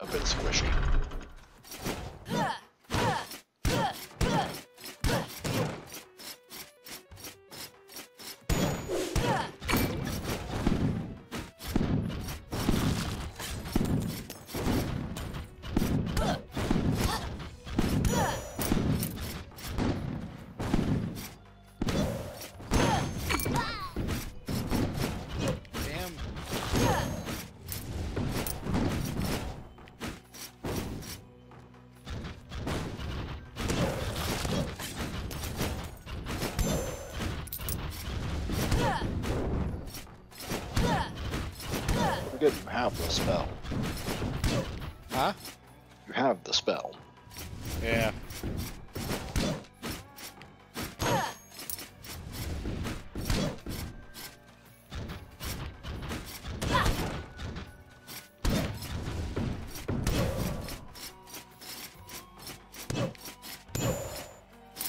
a bit squishy. Good, you have the spell. Huh? You have the spell. Yeah.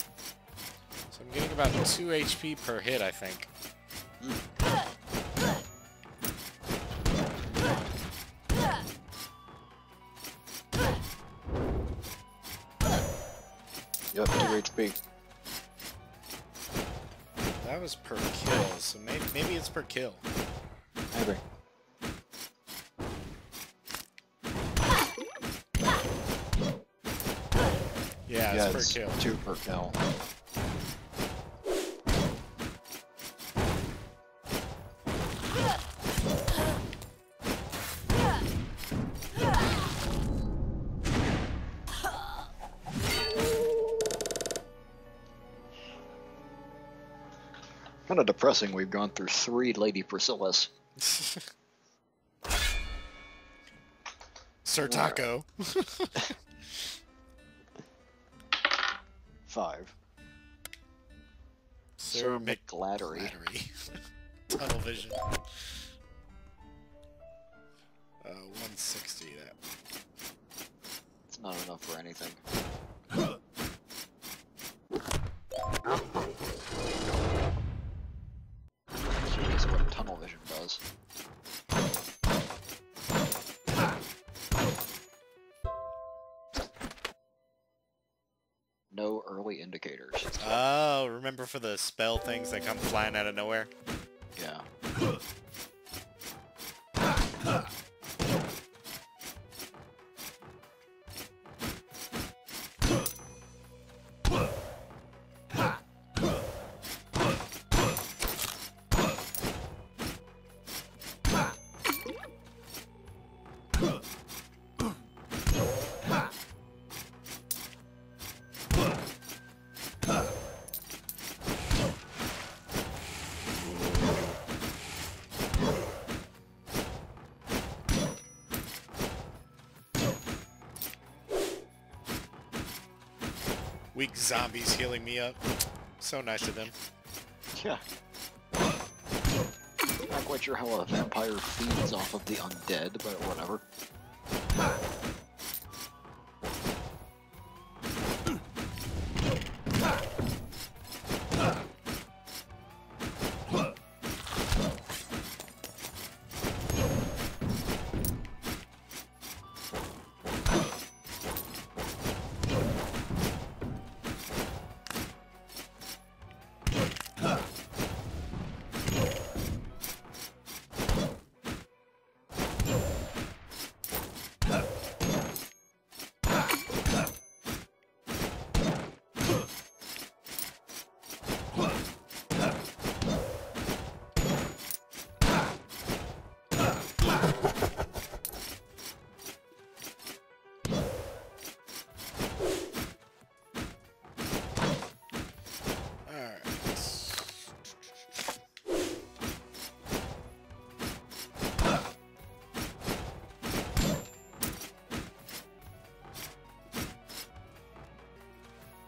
So I'm getting about 2 HP per hit, I think. Yep, 2 HP. That was per kill, so maybe it's per kill. Maybe. Yeah, it's per kill. 2 per kill. Kind of depressing, we've gone through 3 Lady Priscillas. Sir Taco. 5. Sir McGladdery. Tunnel vision. 160, that one. It's not enough for anything. No early indicators. Oh, remember for the spell things that come flying out of nowhere? Yeah. Weak zombies healing me up. So nice of them. Yeah. Not quite sure how a vampire feeds off of the undead, but whatever.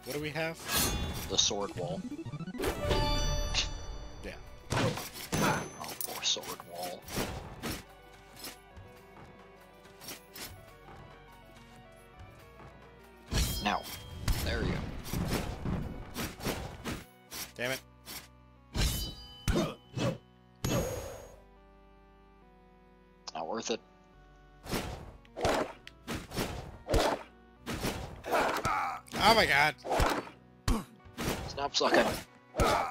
What do we have? The sword wall. Yeah. Oh, poor sword wall. Now. There you go. Damn it. Not worth it. Oh my god. Stop sucking. Oh,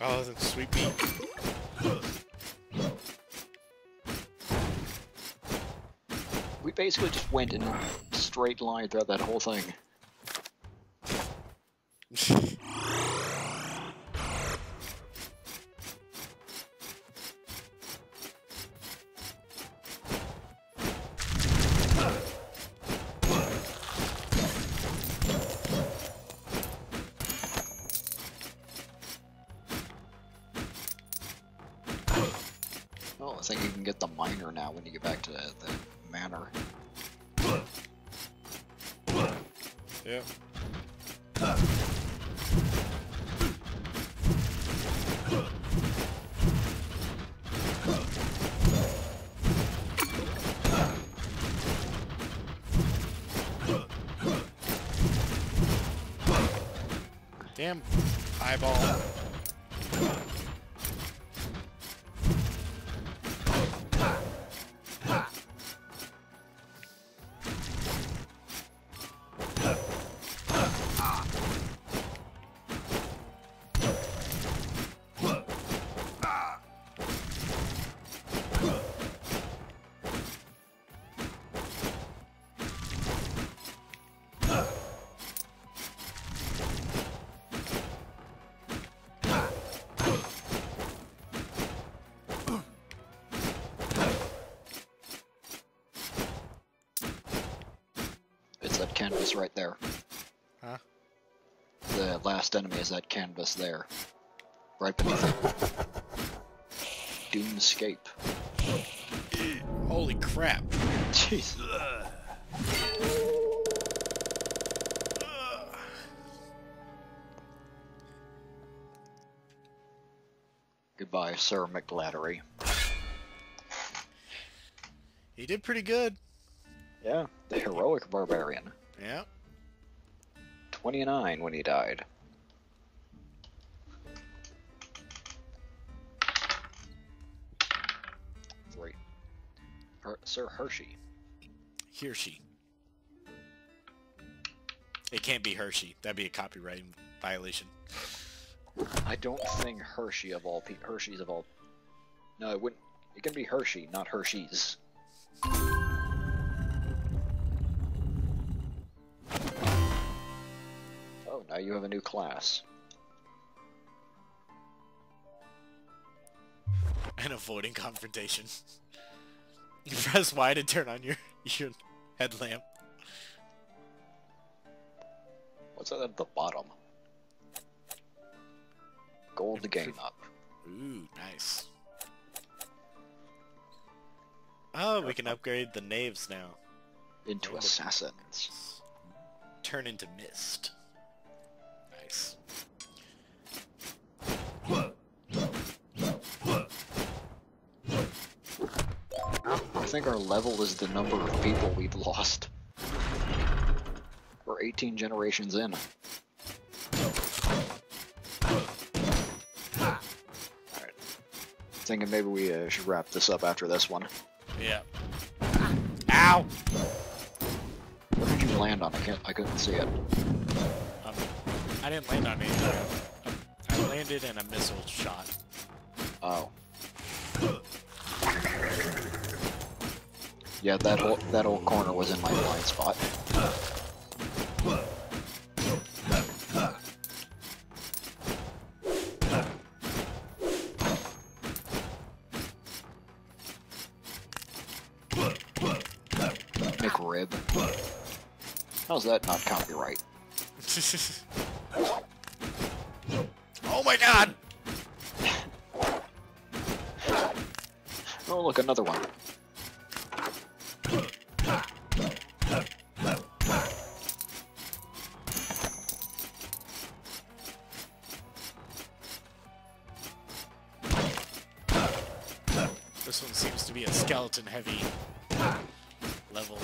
that's a sweet beat. We basically just went in a straight line throughout that whole thing. I think you can get the miner now when you get back to the manor. Yeah. Damn eyeball. That canvas right there. Huh? The last enemy is that canvas there. Right beneath it. Doomscape. Holy crap. Jeez. Goodbye, Sir McGladdery. He did pretty good. Yeah, the heroic barbarian. Yeah. 29 when he died. Three. Sir Hershey. Hershey. It can't be Hershey. That'd be a copyright violation. I don't think Hershey of all people. Hershey's of all. No, it wouldn't. It can be Hershey, not Hershey's. Now you have a new class. And avoiding confrontation. You press Y to turn on your headlamp. What's that at the bottom? Gold game up. Ooh, nice. Oh, we can upgrade the knaves now. Into assassins. Turn into mist. I think our level is the number of people we've lost. We're 18 generations in. Alright. Thinking maybe we should wrap this up after this one. Yeah. Ow! Where did you land on? I couldn't see it. I didn't land on anything. I landed in a missile shot. Oh. Yeah, that whole corner was in my blind spot. McRib. How's that not copyright? Oh my god! Oh look, another one. This one seems to be a skeleton heavy level.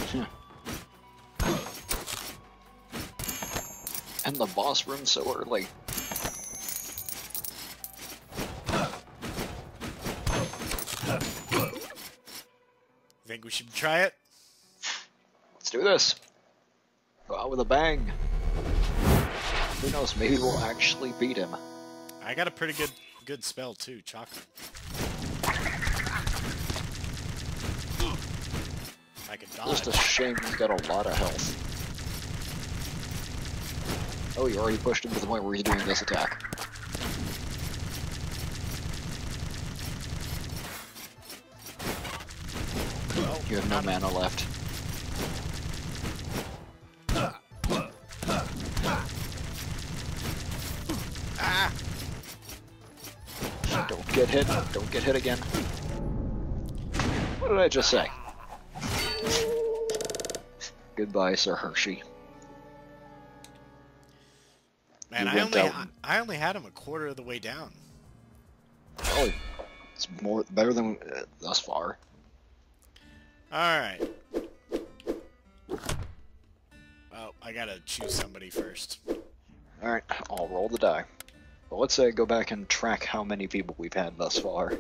and the boss room so early. Think we should try it? Let's do this. Go out with a bang. Who knows, maybe we'll actually beat him. I got a pretty good spell too, Chakra. I could dodge. Just a shame he's got a lot of health. Oh, you already pushed him to the point where he's doing this attack. Well, you have no mana left. Don't get hit. Don't get hit again. What did I just say? Goodbye, Sir Hershey. Man, I only had him a quarter of the way down. Oh, it's better than thus far. All right. Oh, I gotta choose somebody first. All right, I'll roll the die. But let's say I go back and track how many people we've had thus far,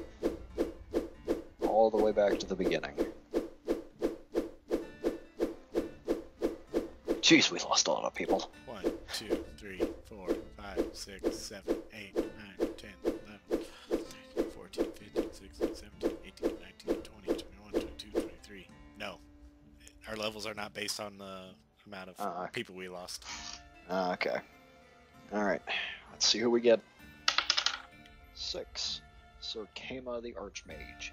all the way back to the beginning. Jeez, we lost a lot of people. 1, 2, 3, 4, 5, 6, 7, 8, 9, 10, 11, 12, 13, 14, 15, 16, 17, 18, 19, 20, 21, 22, 23. No. Our levels are not based on the amount of people we lost. Okay. Alright. Let's see who we get. 6. Sir Kama the Archmage.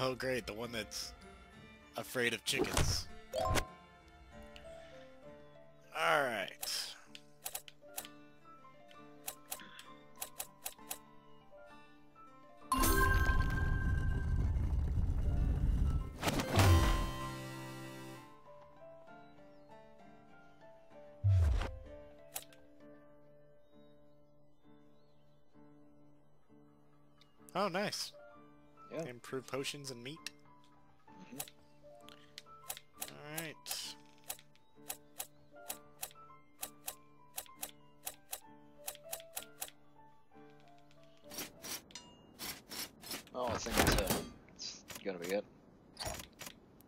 Oh, great. The one that's afraid of chickens. Alright. Oh, nice. Yeah. Improve potions and meat. Mm-hmm. Alright. Oh, I think that's it. It's gotta be it.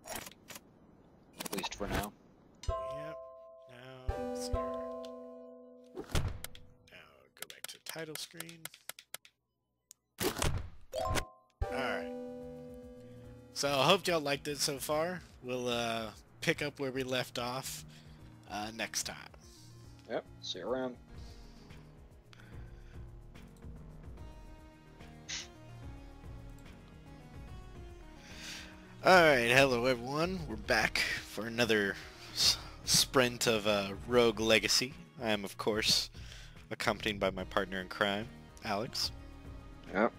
At least for now. Yep. Now, let's see here. Now, go back to the title screen. Alright. So, I hope y'all liked it so far. We'll pick up where we left off next time. Yep, see you around. Alright, hello everyone, we're back for another sprint of Rogue Legacy. I am, of course, accompanied by my partner in crime, Alex. Yep.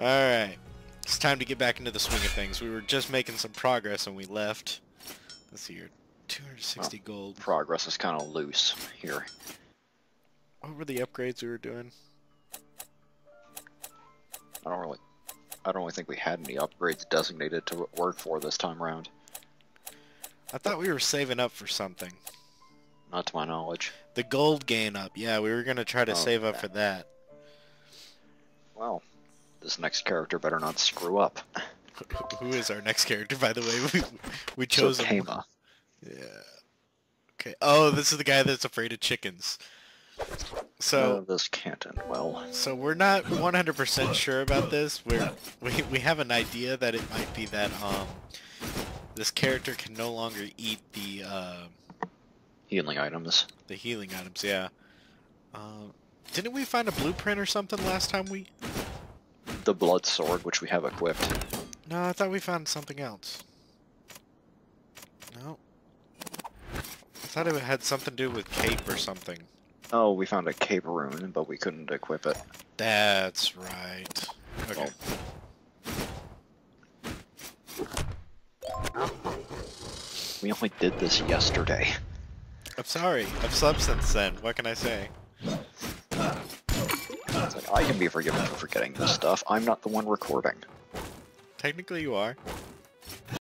Alright, it's time to get back into the swing of things. We were just making some progress when we left. Let's see here, 260 gold. Progress is kind of loose here. What were the upgrades we were doing? I don't really think we had any upgrades designated to work for this time around. I thought we were saving up for something. Not to my knowledge. The gold gain up. Yeah, we were going to try to save up for that. Well, this next character better not screw up. Who is our next character, by the way? We chose him. Yeah. Okay. Oh, this is the guy that's afraid of chickens. So this can't end well. So we're not 100% sure about this. We have an idea that it might be that this character can no longer eat the healing items. The healing items, yeah. Didn't we find a blueprint or something last time we? The blood sword, which we have equipped. No, I thought we found something else. No, I thought it had something to do with cape or something. Oh, we found a cape rune, but we couldn't equip it. That's right. Okay. We only did this yesterday. I'm sorry. I've slept since then. What can I say? It's like, I can be forgiven for forgetting this stuff. I'm not the one recording. Technically, you are.